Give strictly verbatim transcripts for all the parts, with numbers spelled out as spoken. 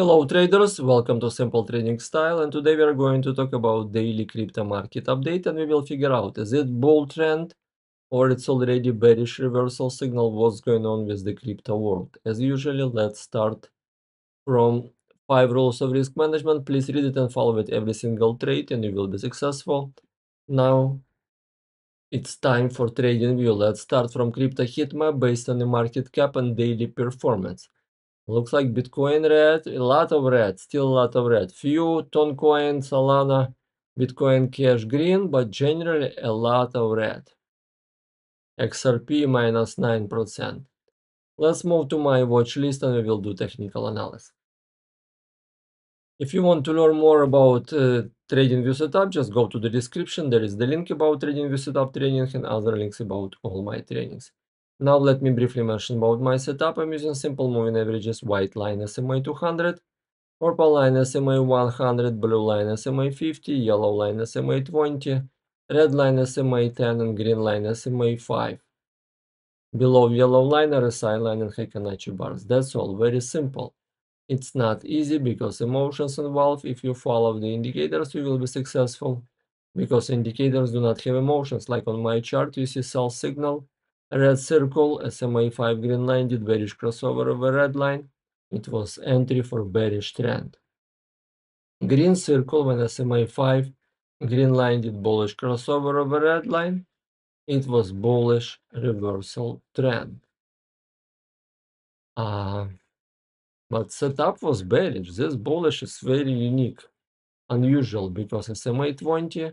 Hello traders, welcome to Simple Trading Style, and today we are going to talk about daily crypto market update, and we will figure out is it bull trend or it's already bearish reversal signal, what's going on with the crypto world. As usually, let's start from five rules of risk management. Please read it and follow with every single trade and you will be successful. Now it's time for TradingView. Let's start from crypto heat map based on the market cap and daily performance. Looks like Bitcoin red, a lot of red, still a lot of red. Few, Toncoin, Solana, Bitcoin Cash green, but generally a lot of red. X R P minus nine percent. Let's move to my watch list and we will do technical analysis. If you want to learn more about uh, TradingView setup, just go to the description. There is the link about TradingView setup training and other links about all my trainings. Now let me briefly mention about my setup. I'm using simple moving averages, white line S M A two hundred, purple line S M A one hundred, blue line S M A fifty, yellow line S M A twenty, red line S M A ten, and green line S M A five. Below yellow line, R S I line and Fibonacci bars. That's all, very simple. It's not easy because emotions involved. If you follow the indicators, you will be successful because indicators do not have emotions. Like on my chart, you see sell signal. Red circle, S M A five green line did bearish crossover over red line. It was entry for bearish trend. Green circle, when S M A five green line did bullish crossover over red line, it was bullish reversal trend. Uh, but setup was bearish. This bullish is very unique, unusual, because S M A twenty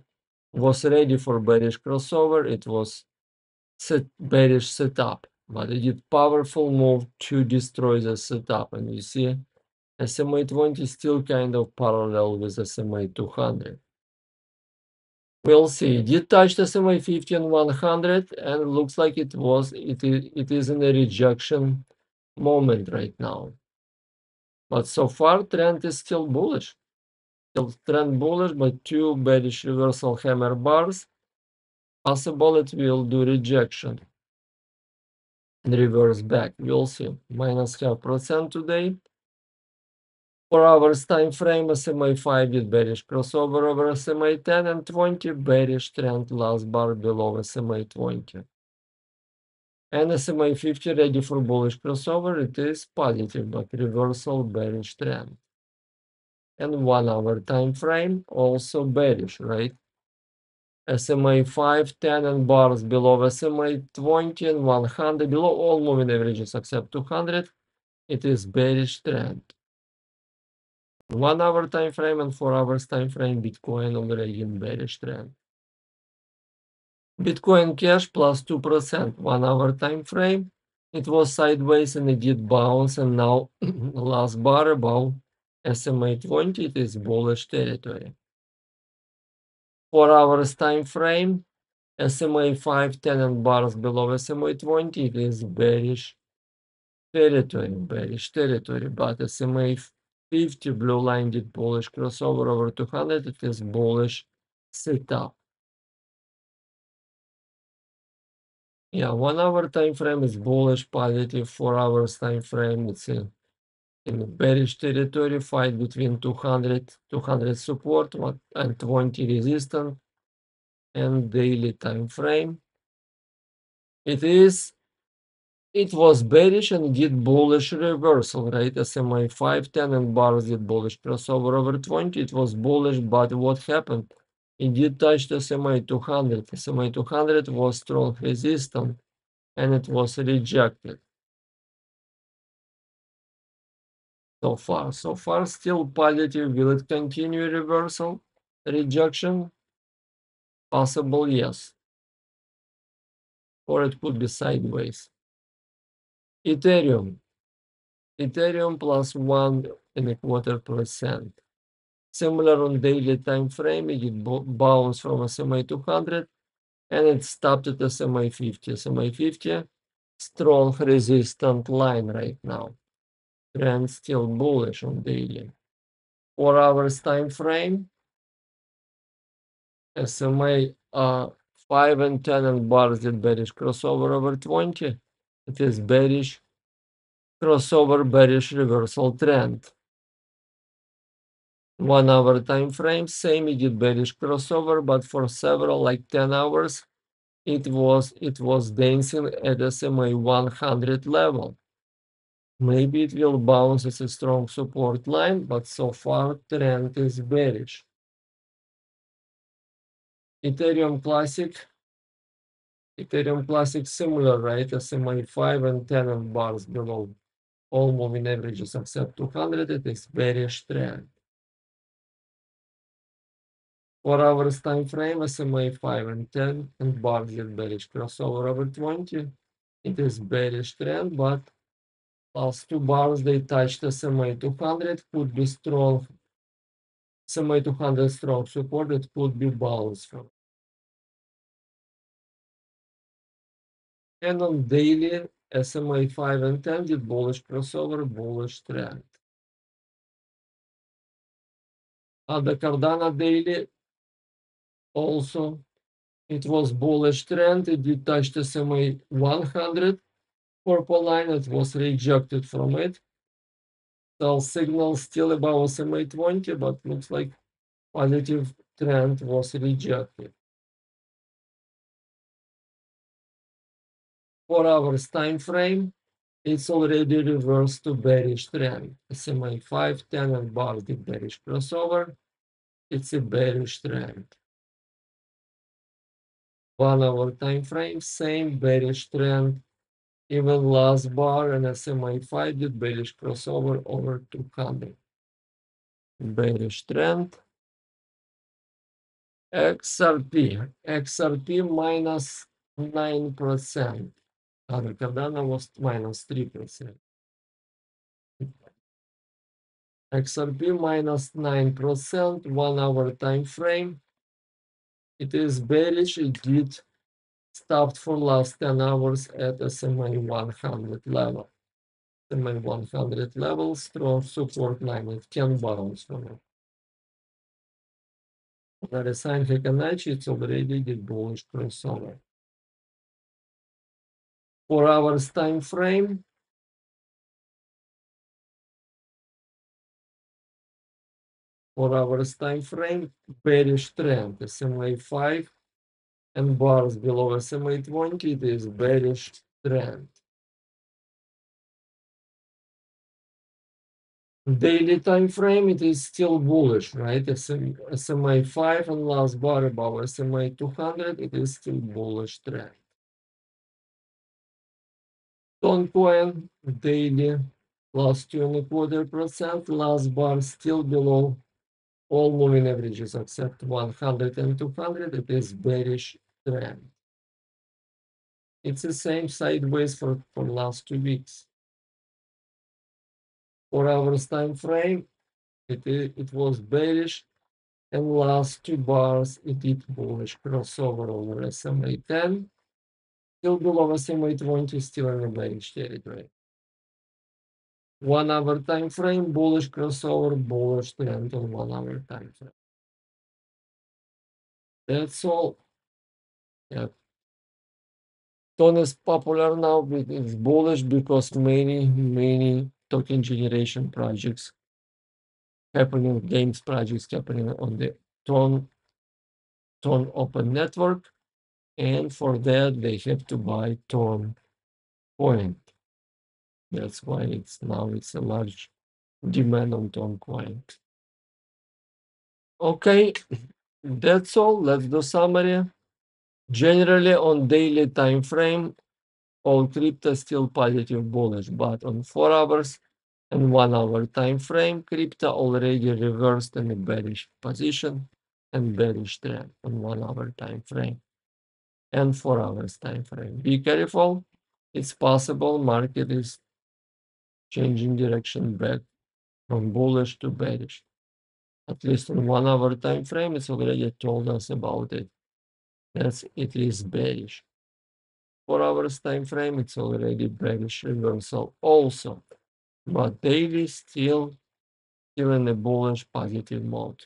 was ready for bearish crossover. It was Set bearish setup, but it did powerful move to destroy the setup, and you see S M A twenty still kind of parallel with S M A two hundred. We'll see. It did touch S M A fifty and one hundred, and looks like it was it is it is in a rejection moment right now. But so far trend is still bullish, still trend bullish, but two bearish reversal hammer bars. Possible it will do rejection and reverse back. We'll see. Minus half percent today. Four hours time frame, S M A five with bearish crossover over S M A ten and twenty, bearish trend last bar below S M A twenty. And S M A fifty ready for bullish crossover. It is positive, but reversal bearish trend. And one hour time frame also bearish, right? S M A five, ten, and bars below S M A twenty and one hundred, below all moving averages except two hundred, it is bearish trend. One hour time frame and four hours time frame, Bitcoin already in bearish trend. Bitcoin Cash plus two percent, one hour time frame, it was sideways and it did bounce, and now last bar above S M A twenty, it is bullish territory. four hours time frame, S M A five, ten, and bars below S M A twenty, it is bearish territory, bearish territory, but S M A fifty blue line did bullish crossover over two hundred, it is bullish setup. Yeah, one hour time frame is bullish, positive. Four hours time frame, it's in, in bearish territory, fight between two hundred, two hundred support and twenty resistance, and daily time frame. It is, it was bearish and did bullish reversal, right? S M A five, ten, and bars did bullish crossover over twenty. It was bullish, but what happened? It did touch S M A two hundred. S M A two hundred was strong resistance and it was rejected. So far, so far, still positive. Will it continue reversal, rejection? Possible, yes. Or it could be sideways. Ethereum. Ethereum plus one and a quarter percent. Similar on daily time frame, it bounced from S M A two hundred and it stopped at S M A fifty. S M A fifty, strong resistant line right now. Trend still bullish on daily. Four hours time frame, S M A uh, five and ten and bars did bearish crossover over twenty. It is bearish crossover, bearish reversal trend. One hour time frame, same immediate bearish crossover, but for several like ten hours, it was it was dancing at S M A one hundred level. Maybe it will bounce as a strong support line, but so far trend is bearish. Ethereum Classic, Ethereum Classic similar, right? S M A five and ten of bars below all moving averages except two hundred. It is bearish trend. Four hours time frame, S M A five and ten, and bars get bearish crossover over twenty. It is bearish trend, but last two bars they touched S M A two hundred, could be strong. S M A two hundred strong support, it could be bounced from. And on daily, S M A five and ten did bullish crossover, bullish trend. At the Cardano daily, also it was bullish trend. It did touch the S M A one hundred purple line. It was rejected from it. Sell signal still above S M A twenty, but looks like positive trend was rejected. Four hours time frame, it's already reversed to bearish trend. S M A five, ten and bars did bearish crossover. It's a bearish trend. One hour time frame, same bearish trend. Even last bar and S M A five did bearish crossover over two hundred. Bearish trend. X R P. X R P minus nine percent. Other Cardano was minus three percent. X R P minus nine percent, one hour time frame. It is bearish. It did stopped for last ten hours at S M A one hundred level. S M A one hundred level, strong support line. It can bounce from it. That is sign Hikanachi, it's already the bullish crossover. Four hours time frame. Four hours time frame, bearish trend, S M A five. And bars below S M A twenty, it is bearish trend. Daily time frame, it is still bullish, right? S M A five and last bar above S M A two hundred, it is still bullish trend. Toncoin daily, last two and a quarter percent, last bar still below all moving averages except one hundred and two hundred, it is bearish trend. It's the same sideways for, for last two weeks. Four hours time frame, it, it, it was bearish, and last two bars it did bullish crossover over S M A ten, still below S M A twenty, still in a bearish territory. One hour time frame, bullish crossover, bullish trend on one hour time frame. That's all. Yeah. Ton is popular now, but it's bullish because many, many token generation projects happening, games projects happening on the Ton, Ton open network. And for that, they have to buy Ton coin. That's why it's now it's a large demand on Toncoin. Okay, that's all. Let's do summary. Generally, on daily time frame, all crypto still positive bullish, but on four hours and one hour time frame, crypto already reversed in a bearish position and bearish trend on one hour time frame and four hours time frame. Be careful. It's possible market is changing direction back from bullish to bearish. At least on one hour time frame, it's already told us about it. That's it is bearish. Four hours time frame, it's already bearish reversal also. But daily still still in a bullish positive mode.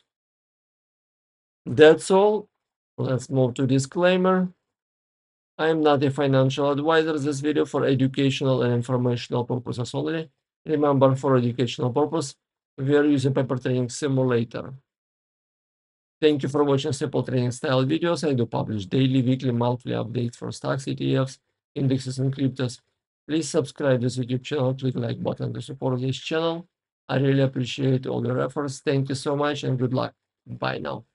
That's all. Let's move to disclaimer. I am not a financial advisor. This video for educational and informational purposes only. Remember, for educational purpose, we are using paper trading simulator. Thank you for watching Simple Trading Style videos. I do publish daily, weekly, monthly updates for stocks, E T Fs, indexes, and cryptos. Please subscribe to this YouTube channel, click like button to support this channel. I really appreciate all your efforts. Thank you so much and good luck. Bye now.